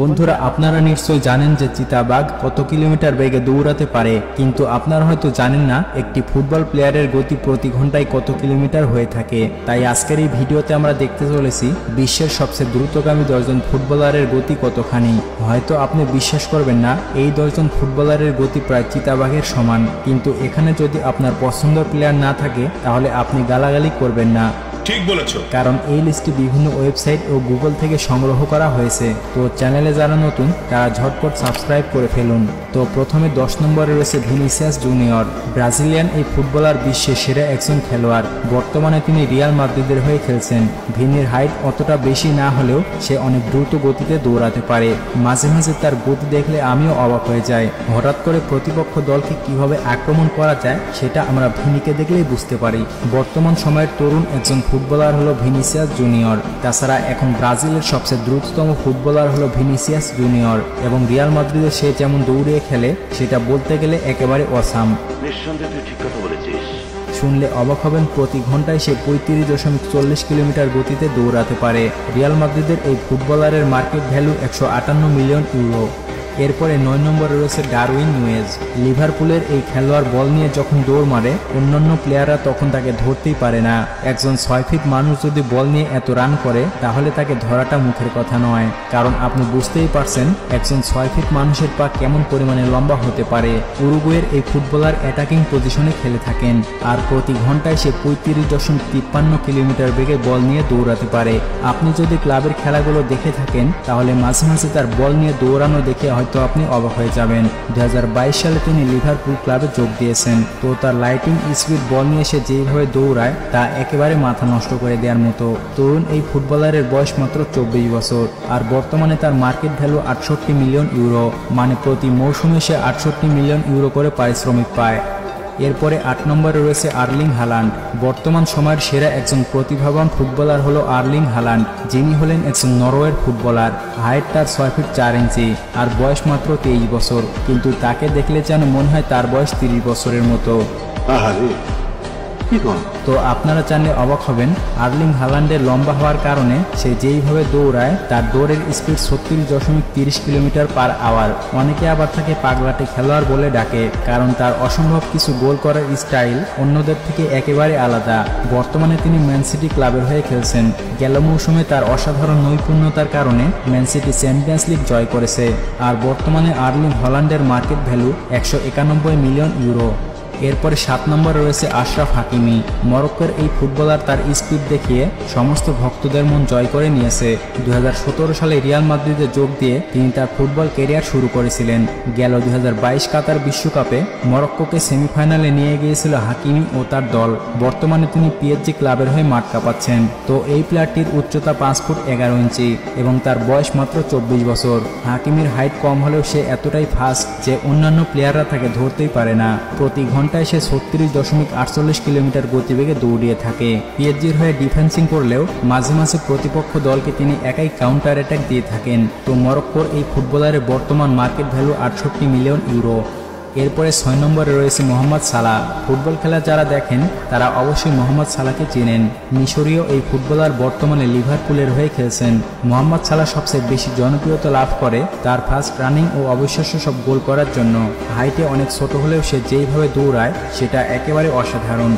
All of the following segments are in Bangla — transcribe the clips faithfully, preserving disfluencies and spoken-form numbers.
বন্ধুরা আপনারা নিশ্চয়ই জানেন যে চিতাবাঘ কত কিলোমিটার বেগে দৌড়াতে পারে, কিন্তু আপনারা হয়তো জানেন না একটি ফুটবল প্লেয়ারের গতি প্রতি ঘন্টায় কত কিলোমিটার হয়ে থাকে। তাই আজকের এই ভিডিওতে আমরা দেখতে চলেছি বিশ্বের সবচেয়ে দ্রুতগামী দশজন ফুটবলারের গতি কতখানি। হয়তো আপনি বিশ্বাস করবেন না এই দশজন ফুটবলারের গতি প্রায় চিতাবাঘের সমান, কিন্তু এখানে যদি আপনার পছন্দের প্লেয়ার না থাকে তাহলে আপনি গালাগালি করবেন না। ঠিক বলেছো, কারণ এই লিস্টটি বিভিন্ন ওয়েবসাইট ও গুগল থেকে সংগ্রহ করা হয়েছে। তো চ্যানেলে যারা নতুন তারা ঝটপট সাবস্ক্রাইব করে ফেলুন। তো প্রথমে দশ নম্বরে রয়েছে ভিনিসিয়াস জুনিয়র। ব্রাজিলিয়ান এই ফুটবলার বিশ্বের সেরা একজন খেলোয়াড়। বর্তমানে তিনি রিয়াল মাদ্রিদের হয়ে খেলছেন। ভিনির হাইট অতটা বেশি না হলেও সে অনেক দ্রুত গতিতে দৌড়াতে পারে। মাঝে মাঝে তার গতি দেখলে আমিও অবাক হয়ে যাই। হঠাৎ করে প্রতিপক্ষ দলকে কিভাবে আক্রমণ করা যায় সেটা আমরা ভিনিকে দেখলেই বুঝতে পারি। বর্তমান সময়ের তরুণ একজন ফুটবলার হলো ভিনিসিয়াস জুনিয়র। তাছাড়া এখন ব্রাজিলের সবচেয়ে দ্রুততম ফুটবলার হলো ভিনিসিয়াস জুনিয়র, এবং রিয়াল মাদ্রিদে সে যেমন দৌড়িয়ে খেলে সেটা বলতে গেলে একেবারে অসাম। নিঃসন্দেহে তুই ঠিক কথা বলেছিস। শুনলে অবাক হবেন, প্রতি ঘন্টায় সে পঁয়ত্রিশ দশমিক চল্লিশ কিলোমিটার গতিতে দৌড়াতে পারে। রিয়াল মাদ্রিদের এই ফুটবলারের মার্কেট ভ্যালু একশো আটান্ন মিলিয়ন ইউরো। এরপরে নয় নম্বরে রয়েছে ডারউইন নুয়েজ। লিভারপুলের এই খেলোয়াড় বল নিয়ে যখন দৌড় মারে অন্যান্য প্লেয়াররা তখন তাকে ধরতেই পারে না। একজন ছয় ফিট মানুষ যদি বল নিয়ে এত রান করে তাহলে তাকে ধরাটা মুখের কথা নয়, কারণ আপনি বুঝতেই পারছেন একজন ছয় ফিট মানুষের পা কেমন পরিমাণে লম্বা হতে পারে। উরুগুয়ের এই ফুটবলার অ্যাটাকিং পজিশনে খেলে থাকেন, আর প্রতি ঘন্টায় সে পঁয়ত্রিশ দশমিক তিপ্পান্ন কিলোমিটার বেগে বল নিয়ে দৌড়াতে পারে। আপনি যদি ক্লাবের খেলাগুলো দেখে থাকেন তাহলে মাঝে মাঝে তার বল নিয়ে দৌড়ানো দেখে হয়তো তো আপনি অবাক হয়ে যাবেন। দুই হাজার বাইশ সালে তিনি লিভারপুল ক্লাবে যোগ দিয়েছেন। তো তার লাইটিং স্পিড বল নিয়ে এসে যেভাবে দৌড়ায় তা একেবারে মাথা নষ্ট করে দেওয়ার মতো। তরুণ এই ফুটবলারের বয়স মাত্র চব্বিশ বছর, আর বর্তমানে তার মার্কেট ভ্যালু আটষট্টি মিলিয়ন ইউরো, মানে প্রতি মৌসুমে সে আটষট্টি মিলিয়ন ইউরো করে পারিশ্রমিক পায়। এরপরে আট নম্বরে রয়েছে আর্লিং হালান্ড। বর্তমান সময়ের সেরা একজন প্রতিভাবান ফুটবলার হলো আর্লিং হালান্ড, যিনি হলেন একজন নরওয়ের ফুটবলার। হাইট তার ছয় ফিট চার ইঞ্চি, আর বয়স মাত্র তেইশ বছর, কিন্তু তাকে দেখলে যেন মনে হয় তার বয়স তিরিশ বছরের মতো। তো আপনারা জানলে অবাক হবেন, আর্লিং হালান্ডের লম্বা হওয়ার কারণে সে যেইভাবে দৌড়ায় তার দৌড়ের স্পিড ছত্রিশ দশমিক তিরিশ কিলোমিটার পার আওয়ার। অনেকে আবার তাকে পাগলাটে খেলোয়াড় বলে ডাকে, কারণ তার অসম্ভব কিছু গোল করার স্টাইল অন্যদের থেকে একেবারে আলাদা। বর্তমানে তিনি ম্যান সিটি ক্লাবের হয়ে খেলছেন। গেল মৌসুমে তার অসাধারণ নৈপুণ্যতার কারণে ম্যান সিটি চ্যাম্পিয়ন্স লিগ জয় করেছে। আর বর্তমানে আর্লিং হালান্ডের মার্কেট ভ্যালু একশো একানব্বই মিলিয়ন ইউরো। এরপরে সাত নম্বরে রয়েছে আশরাফ হাকিমি। মরক্কোর এই ফুটবলার তার স্পিড দেখিয়ে সমস্ত ভক্তদের মন জয় করে নিয়েছে। দুই হাজার সতেরো সালে রিয়াল মাদ্রিদে যোগ দিয়ে তিনি তার ফুটবল ক্যারিয়ার শুরু করেছিলেন। গেল দুই হাজার বাইশ কাতার বিশ্বকাপে মরক্কোকে সেমিফাইনালে নিয়ে গিয়েছিল হাকিমি ও তার দল। বর্তমানে তিনি পি এস জি ক্লাবের হয়ে মাঠ কাঁপাচ্ছেন। তো এই প্লেয়ারটির উচ্চতা পাঁচ ফুট এগারো ইঞ্চি এবং তার বয়স মাত্র চব্বিশ বছর। হাকিমির হাইট কম হলেও সে এতটাই ফাস্ট যে অন্যান্য প্লেয়াররা তাকে ধরতেই পারে না। প্রতি ঘন্টা ঘন্টায় সে ছত্রিশ দশমিক আটচল্লিশ কিলোমিটার গতিবেগে দৌড়িয়ে থাকে। পিএসজির হয়ে ডিফেন্সিং করলেও মাঝে মাঝে প্রতিপক্ষ দলকে তিনি একাই কাউন্টার অ্যাটাক দিয়ে থাকেন। তো মরক্কোর এই ফুটবলারের বর্তমান মার্কেট ভ্যালু আটষট্টি মিলিয়ন ইউরো। এরপরে ছয় নম্বরে রয়েছে মোহাম্মদ সালাহ। ফুটবল খেলা যারা দেখেন তারা অবশ্যই মোহাম্মদ সালাহকে চেনেন। মিশরীয় এই ফুটবলার বর্তমানে লিভারপুলের হয়ে খেলছেন। মোহাম্মদ সালাহ সবচেয়ে বেশি জনপ্রিয়তা লাভ করে তার ফাস্ট রানিং ও অবিশ্বাস্য সব গোল করার জন্য। হাইটে অনেক ছোট হলেও সে যেইভাবে দৌড়ায় সেটা একেবারে অসাধারণ।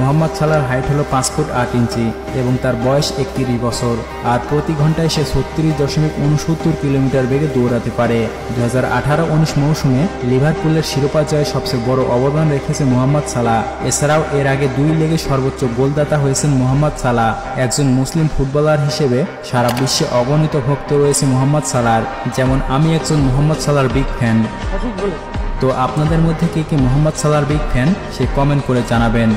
মোহাম্মদ সালাহর হাইট হলো পাঁচ ফুট আট ইঞ্চি এবং তার বয়স একত্রিশ বছর, আর প্রতি ঘন্টায় সে ছত্রিশ দশমিক উনসত্তর কিলোমিটার বেগে দৌড়াতে পারে। দুই হাজার আঠারো উনিশ মৌসুমে লিভারপুলের শিরোপা জয়ে সবচেয়ে বড় অবদান রেখেছে মোহাম্মদ সালাহ। এছাড়াও এর আগে দুই লেগে সর্বোচ্চ গোলদাতা হয়েছেন মোহাম্মদ সালাহ। একজন মুসলিম ফুটবলার হিসেবে সারা বিশ্বে অগণিত ভক্ত রয়েছে মোহাম্মদ সালাহর, যেমন আমি একজন মোহাম্মদ সালাহর বিগ ফ্যান। তো আপনাদের মধ্যে কে কে মোহাম্মদ সালাহর বিগ ফ্যান সে কমেন্ট করে জানাবেন।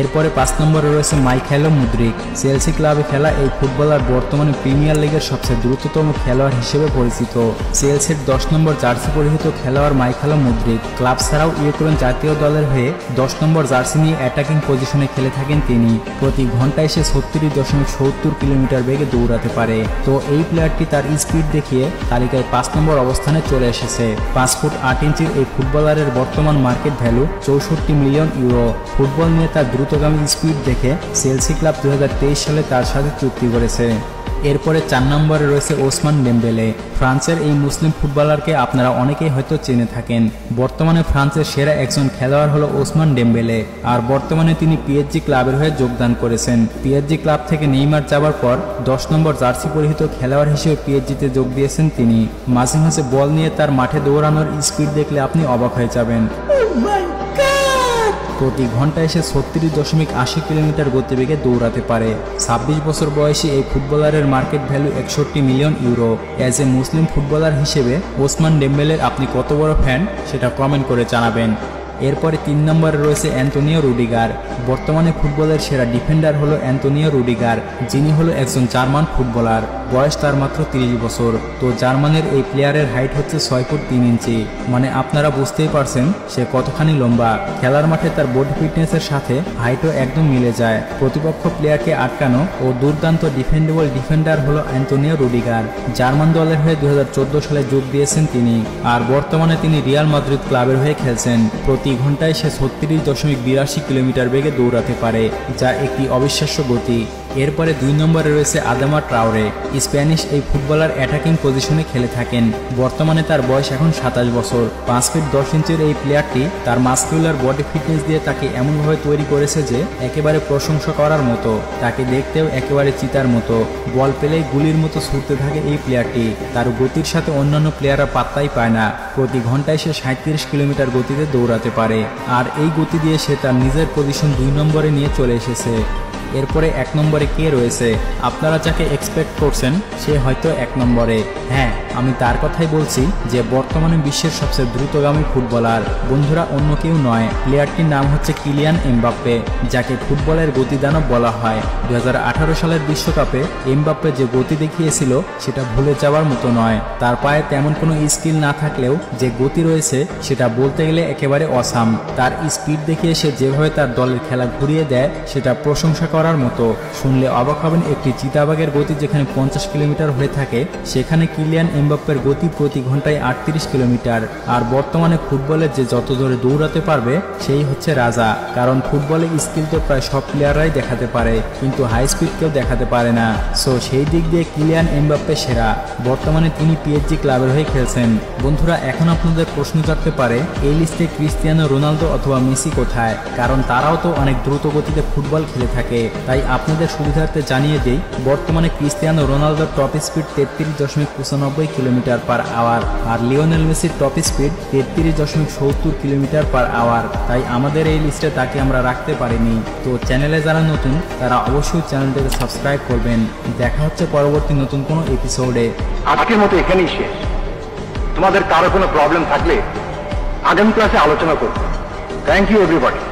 এরপরে পাঁচ নম্বরে রয়েছে মাইকায়েল মুদ্রিক। চেলসি ক্লাবে খেলা এই ফুটবলার বর্তমানে প্রিমিয়ার লিগের সবচেয়ে দ্রুততম খেলোয়াড় হিসেবে পরিচিত। চেলসির দশ নম্বর জার্সি পরিহিত খেলোয়াড় মাইকায়েল মুদ্রিক। ক্লাব ছাড়াও ইউক্রেন জাতীয় দলের হয়ে দশ নম্বর জার্সি নিয়ে অ্যাটাকিং পজিশনে খেলে থাকেন তিনি। প্রতি ঘন্টায় সে ছত্রিশ দশমিক সত্তর কিলোমিটার বেগে দৌড়াতে পারে। তো এই প্লেয়ারটি তার স্পিড দেখিয়ে তালিকায় পাঁচ নম্বর অবস্থানে চলে এসেছে। পাঁচ ফুট আট ইঞ্চির এই ফুটবলারের বর্তমান মার্কেট ভ্যালু চৌষট্টি মিলিয়ন ইউরো। ফুটবল নিয়ে তার দ্রুতগামী স্পিড দেখে চেলসি ক্লাব দুই হাজার তেইশ সালে তার সাথে চুক্তি করেছে। এরপরে চার নম্বরে রয়েছে ওসমান ডেম্বেলে। ফ্রান্সের এই মুসলিম ফুটবলারকে আপনারা অনেকেই হয়তো চেনে থাকেন। বর্তমানে ফ্রান্সের সেরা একজন খেলোয়াড় হলো ওসমান ডেম্বেলে, আর বর্তমানে তিনি পিএসজি ক্লাবের হয়ে যোগদান করেছেন। পিএসজি ক্লাব থেকে নেইমার যাবার পর দশ নম্বর জার্সি পরিহিত খেলোয়াড় হিসেবে পিএসজিতে যোগ দিয়েছেন তিনি। মাঝে মাঝে বল নিয়ে তার মাঠে দৌড়ানোর স্পিড দেখলে আপনি অবাক হয়ে যাবেন। প্রতি ঘন্টায় সে ছত্রিশ দশমিক আশি কিলোমিটার গতিবেগে দৌড়াতে পারে। ছাব্বিশ বছর বয়সী এই ফুটবলারের মার্কেট ভ্যালু একষট্টি million euro. As a Muslim footballer হিসেবে ওসমান ডেম্বেলের আপনি কত বড় ফ্যান সেটা কমেন্ট করে জানাবেন। এরপরে তিন নম্বরে রয়েছে অ্যান্টোনিও রুডিগার। বর্তমানে ফুটবলের সেরা ডিফেন্ডার হলো অ্যান্টোনিও রুডিগার, যিনি হলো একজন জার্মান ফুটবলার। বয়স তার মাত্র তিরিশ বছর। তো জার্মানের এই প্লেয়ারের হাইট হচ্ছে ছয় ফুট তিন ইঞ্চি, মানে আপনারা বুঝতেই পারছেন সে কতখানি লম্বা। খেলার মাঠে তার বডি ফিটনেসের সাথে হাইটও একদম মিলে যায়। প্রতিপক্ষ প্লেয়ারকে আটকানো ও দুর্দান্ত ডিফেন্ডেবল ডিফেন্ডার হলো অ্যান্টোনিও রুডিগার। জার্মান দলের হয়ে দুই হাজার চোদ্দ সালে যোগ দিয়েছেন তিনি, আর বর্তমানে তিনি রিয়াল মাদ্রিদ ক্লাবের হয়ে খেলছেন। প্রতি ঘন্টায় সে ছত্রিশ দশমিক বিরাশি কিলোমিটার বেগে দৌড়াতে পারে, যা একটি অবিশ্বাস্য গতি। এরপরে দুই নম্বরে রয়েছে আদামা ট্রাওরে। স্প্যানিশ এই ফুটবলার অ্যাটাকিং পজিশনে খেলে থাকেন। বর্তমানে তার বয়স এখন সাতাশ বছর। পাঁচ ফিট দশ ইঞ্চির এই প্লেয়ারটি তার মাসকুলার বডি ফিটনেস দিয়ে তাকে এমনভাবে তৈরি করেছে যে একেবারে প্রশংসা করার মতো। তাকে দেখতেও একেবারে চিতার মতো। বল পেলেই গুলির মতো ছুটতে থাকে এই প্লেয়ারটি। তার গতির সাথে অন্যান্য প্লেয়াররা পাত্তাই পায় না। প্রতি ঘন্টায় সে সাঁত্রিশ কিলোমিটার গতিতে দৌড়াতে পারে, আর এই গতি দিয়ে সে তার নিজের পজিশন দুই নম্বরে নিয়ে চলে এসেছে। এরপরে এক নম্বরে কে রয়েছে? আপনারা যাকে এক্সপেক্ট করছেন সে হয়তো এক নম্বরে। হ্যাঁ, আমি তার কথাই বলছি যে বর্তমানে বিশ্বের সবচেয়ে দ্রুতগামী ফুটবলার। বন্ধুরা, অন্য কেউ নয়, প্লেয়ারটির নাম হচ্ছে কিলিয়ান এমবাপ্পে, যাকে ফুটবলের গতিদানব বলা হয়। দুই হাজার আঠারো সালের বিশ্বকাপে এমবাপ্পে যে গতি দেখিয়েছিল সেটা ভুলে যাওয়ার মতো নয়। তার পায়ে তেমন কোনো স্কিল না থাকলেও যে গতি রয়েছে সেটা বলতে গেলে একেবারে অসাম। তার স্পিড দেখিয়ে সে যেভাবে তার দলের খেলা ঘুরিয়ে দেয় সেটা প্রশংসা করা মতো। শুনলে অবাক হবেন, একটি চিতাবাঘের গতি যেখানে পঞ্চাশ কিলোমিটার হয়ে থাকে সেখানে কিলিয়ান এমবাপ্পের গতি প্রতি ঘন্টায় আটত্রিশ কিলোমিটার। আর বর্তমানে ফুটবলে যে যত জোরে দৌড়াতে পারবে সেই হচ্ছে রাজা, কারণ ফুটবলে স্কিল তো প্রায় সব প্লেয়াররাই দেখাতে পারে, কিন্তু হাই স্পিড কেউ দেখাতে পারে না। সো সেই দিক দিয়ে কিলিয়ান এমবাপ্পে সেরা। বর্তমানে তিনি পিএসজি ক্লাবের হয়ে খেলছেন। বন্ধুরা, এখন আপনাদের প্রশ্ন জাগতে পারে এই লিস্টে ক্রিস্টিয়ানো রোনালদো অথবা মেসি কোথায়? কারণ তারাও তো অনেক দ্রুত গতিতে ফুটবল খেলে থাকে। তাই আপনাদের সুবিধার্থে জানিয়ে দেই, বর্তমানে ক্রিস্টিয়ানো রোনালদোর টপ স্পিড তেত্রিশ দশমিক পঁচানব্বই কিলোমিটার পার আওয়ার, আর লিওনেল মেসির টপ স্পিড তেত্রিশ দশমিক সত্তর কিলোমিটার পার আওয়ার। তাই আমাদের এই লিস্টে তাকে আমরা রাখতে পারিনি। তো চ্যানেলে যারা নতুন তারা অবশ্যই চ্যানেলটাকে সাবস্ক্রাইব করবেন। দেখা হচ্ছে পরবর্তী নতুন কোনো এপিসোডে। আজকের মতো এখানেই শেষ। তোমাদের কারো কোনো প্রবলেম থাকলে আগামী ক্লাসে আলোচনা করব। Thank you everybody.